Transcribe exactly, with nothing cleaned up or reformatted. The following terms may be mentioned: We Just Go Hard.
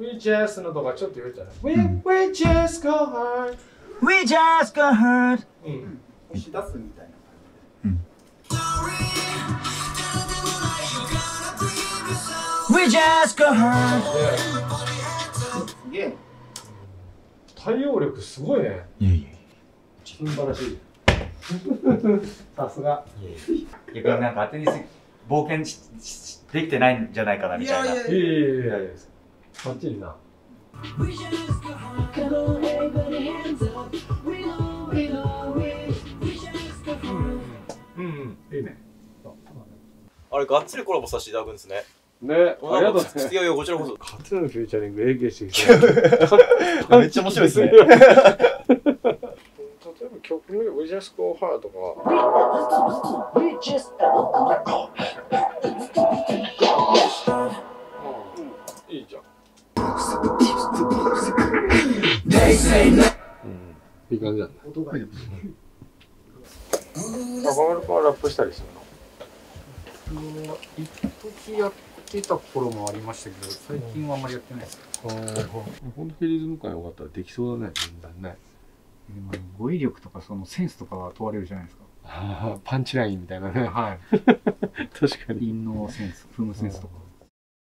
We just のとかちょっと言えたら We, we just go hard We just go hard うん押し出すみたいな感じで We just go hard すげえ対応力すごいね。いやいやチキン話さすが。いやこれなんか当てに冒険できてないんじゃないかなみたいな。いやいやいやいやバッチリな。うんうんいいね。あれがっつりコラボさせていただくんですね。ね、ありがとうございます。いやいやこちらこそ。カツラのフューチャリング演芸してきた。めっちゃ面白いですね。例えば曲の We Just Go Hard とか We Just Go Hard いいじゃん。いい感じだね。音がいい。ババルパはラップしたりするの？僕は一時やってた頃もありましたけど、最近はあんまりやってないです。本当にリズム感良かったらできそうだね。ね。語彙力とかそのセンスとかが問われるじゃないですか。ああ、パンチラインみたいなね。はい。確かに。韻のセンス、踏むセンスとか。